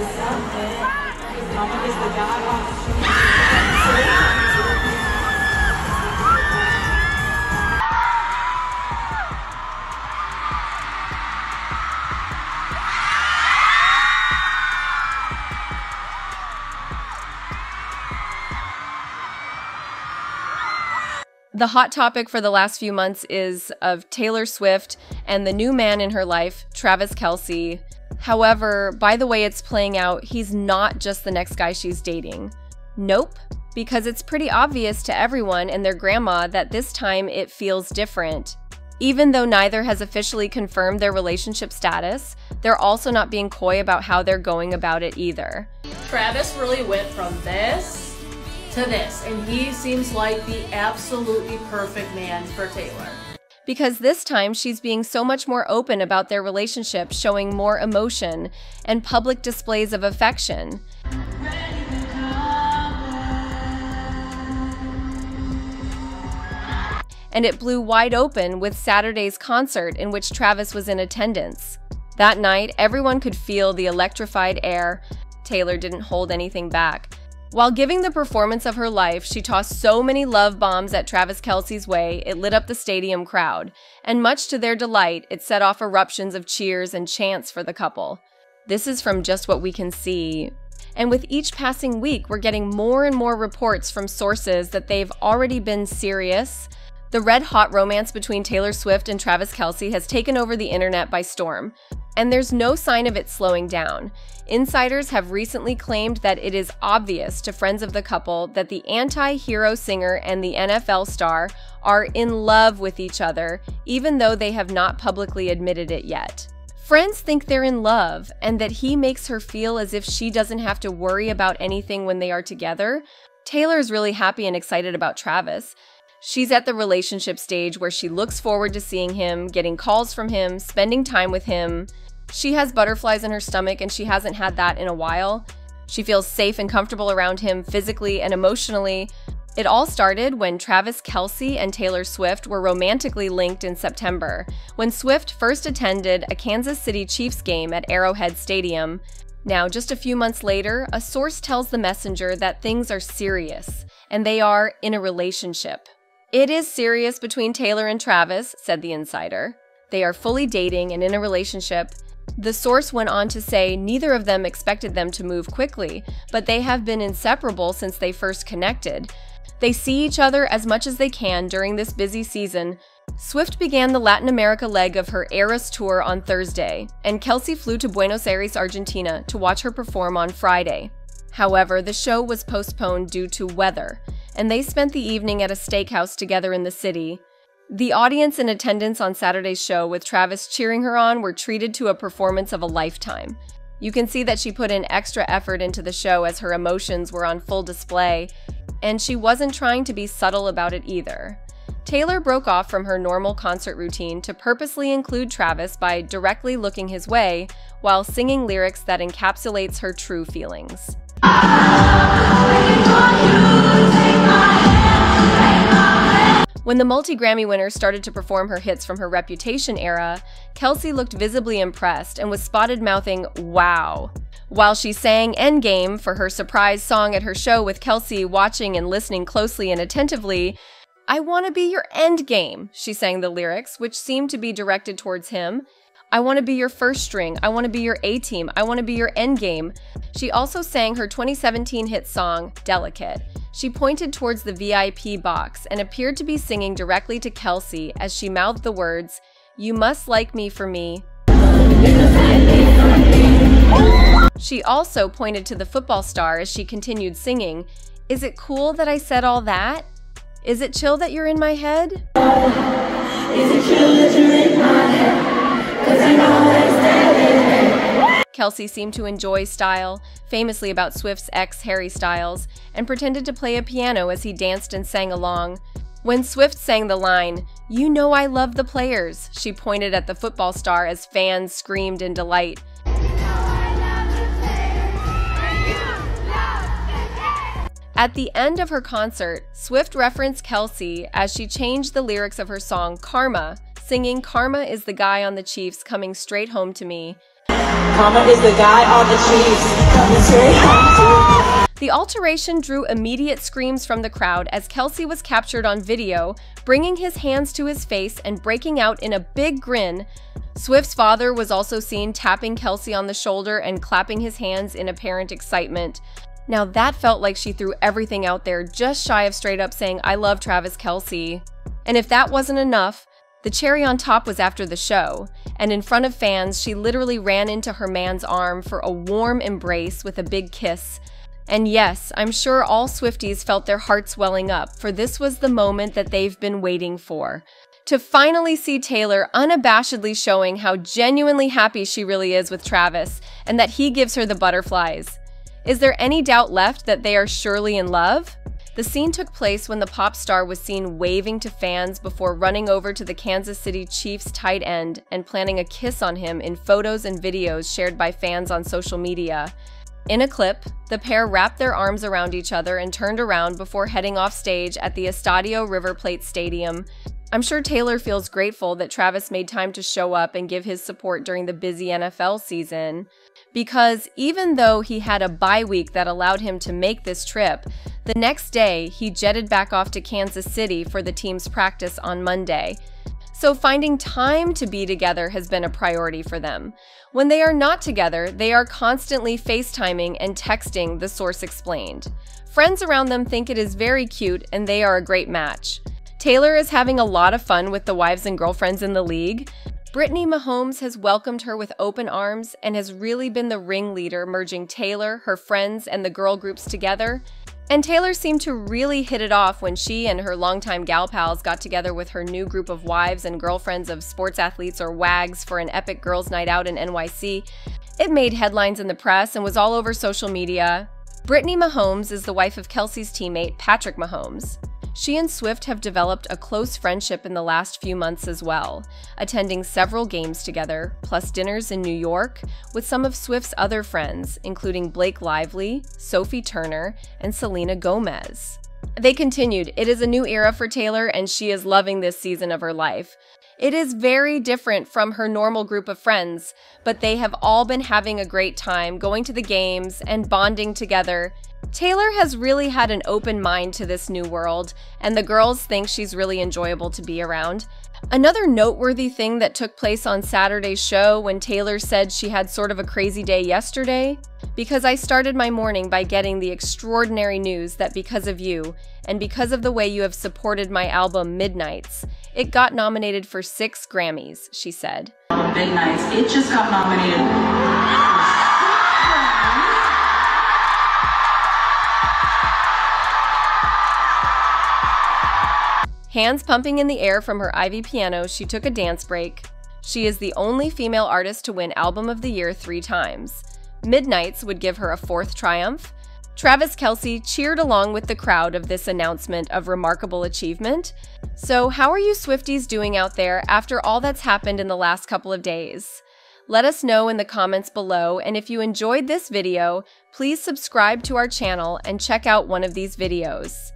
The hot topic for the last few months is of Taylor Swift and the new man in her life, Travis Kelce. However, by the way it's playing out, he's not just the next guy she's dating. Nope, because it's pretty obvious to everyone and their grandma that this time it feels different. Even though neither has officially confirmed their relationship status, they're also not being coy about how they're going about it either. Travis really went from this to this, and he seems like the absolutely perfect man for Taylor. Because this time she's being so much more open about their relationship, showing more emotion and public displays of affection. And it blew wide open with Saturday's concert in which Travis was in attendance. That night, everyone could feel the electrified air. Taylor didn't hold anything back. While giving the performance of her life, she tossed so many love bombs at Travis Kelce's way, it lit up the stadium crowd. And much to their delight, it set off eruptions of cheers and chants for the couple. This is from just what we can see. And with each passing week, we're getting more and more reports from sources that they've already been serious. The red-hot romance between Taylor Swift and Travis Kelce has taken over the internet by storm. And there's no sign of it slowing down. Insiders have recently claimed that it is obvious to friends of the couple that the anti-hero singer and the NFL star are in love with each other, even though they have not publicly admitted it yet. Friends think they're in love and that he makes her feel as if she doesn't have to worry about anything when they are together. Taylor's really happy and excited about Travis. She's at the relationship stage where she looks forward to seeing him, getting calls from him, spending time with him. She has butterflies in her stomach and she hasn't had that in a while. She feels safe and comfortable around him physically and emotionally. It all started when Travis Kelce and Taylor Swift were romantically linked in September, when Swift first attended a Kansas City Chiefs game at Arrowhead Stadium. Now, just a few months later, a source tells The Messenger that things are serious and they are in a relationship. "It is serious between Taylor and Travis," said the insider. "They are fully dating and in a relationship." The source went on to say neither of them expected them to move quickly, but they have been inseparable since they first connected. They see each other as much as they can during this busy season. Swift began the Latin America leg of her Eras Tour on Thursday, and Kelce flew to Buenos Aires, Argentina to watch her perform on Friday. However, the show was postponed due to weather, and they spent the evening at a steakhouse together in the city. The audience in attendance on Saturday's show with Travis cheering her on were treated to a performance of a lifetime. You can see that she put in extra effort into the show as her emotions were on full display, and she wasn't trying to be subtle about it either. Taylor broke off from her normal concert routine to purposely include Travis by directly looking his way while singing lyrics that encapsulates her true feelings. When the multi-Grammy winner started to perform her hits from her Reputation era, Kelce looked visibly impressed and was spotted mouthing, "Wow," while she sang Endgame for her surprise song at her show with Kelce watching and listening closely and attentively. "I wanna be your endgame," she sang the lyrics, which seemed to be directed towards him. "I wanna be your first string, I wanna be your A-team, I wanna be your endgame." She also sang her 2017 hit song, Delicate. She pointed towards the VIP box and appeared to be singing directly to Kelce as she mouthed the words, "You must like me for me." She also pointed to the football star as she continued singing, "Is it cool that I said all that? Is it chill that you're in my head? Is it chill that you're in my head? 'Cause I know it's Kelce seemed to enjoy style, famously about Swift's ex Harry Styles, and pretended to play a piano as he danced and sang along. When Swift sang the line, "You know I love the players," she pointed at the football star as fans screamed in delight. You know I love the players. At the end of her concert, Swift referenced Kelce as she changed the lyrics of her song Karma, singing "Karma is the guy on the Chiefs coming straight home to me." Mama is the guy on the Chiefs. The alteration drew immediate screams from the crowd as Kelce was captured on video, bringing his hands to his face and breaking out in a big grin. Swift's father was also seen tapping Kelce on the shoulder and clapping his hands in apparent excitement. Now that felt like she threw everything out there, just shy of straight up saying, "I love Travis Kelce." And if that wasn't enough, the cherry on top was after the show, and in front of fans, she literally ran into her man's arm for a warm embrace with a big kiss. And yes, I'm sure all Swifties felt their hearts welling up, for this was the moment that they've been waiting for. To finally see Taylor unabashedly showing how genuinely happy she really is with Travis, and that he gives her the butterflies. Is there any doubt left that they are surely in love? The scene took place when the pop star was seen waving to fans before running over to the Kansas City Chiefs tight end and planting a kiss on him in photos and videos shared by fans on social media. In a clip, the pair wrapped their arms around each other and turned around before heading off stage at the Estadio River Plate Stadium. I'm sure Taylor feels grateful that Travis made time to show up and give his support during the busy NFL season. Because even though he had a bye week that allowed him to make this trip, the next day he jetted back off to Kansas City for the team's practice on Monday. So finding time to be together has been a priority for them. When they are not together, they are constantly FaceTiming and texting, the source explained. Friends around them think it is very cute and they are a great match. Taylor is having a lot of fun with the wives and girlfriends in the league. Brittany Mahomes has welcomed her with open arms and has really been the ringleader, merging Taylor, her friends, and the girl groups together. And Taylor seemed to really hit it off when she and her longtime gal pals got together with her new group of wives and girlfriends of sports athletes, or WAGs, for an epic girls' night out in NYC. It made headlines in the press and was all over social media. Brittany Mahomes is the wife of Kelce's teammate, Patrick Mahomes. She and Swift have developed a close friendship in the last few months as well, attending several games together, plus dinners in New York with some of Swift's other friends, including Blake Lively, Sophie Turner, and Selena Gomez. They continued, "It is a new era for Taylor and she is loving this season of her life. It is very different from her normal group of friends, but they have all been having a great time, going to the games and bonding together. Taylor has really had an open mind to this new world, and the girls think she's really enjoyable to be around." Another noteworthy thing that took place on Saturday's show, when Taylor said she had sort of a crazy day yesterday, "Because I started my morning by getting the extraordinary news that because of you, and because of the way you have supported my album Midnights, it got nominated for 6 Grammys, she said. "Midnights, it just got nominated." Hands pumping in the air from her Ivy piano, she took a dance break. She is the only female artist to win Album of the Year 3 times. Midnights would give her a 4th triumph. Travis Kelce cheered along with the crowd of this announcement of remarkable achievement. So how are you Swifties doing out there after all that's happened in the last couple of days? Let us know in the comments below, and if you enjoyed this video, please subscribe to our channel and check out one of these videos.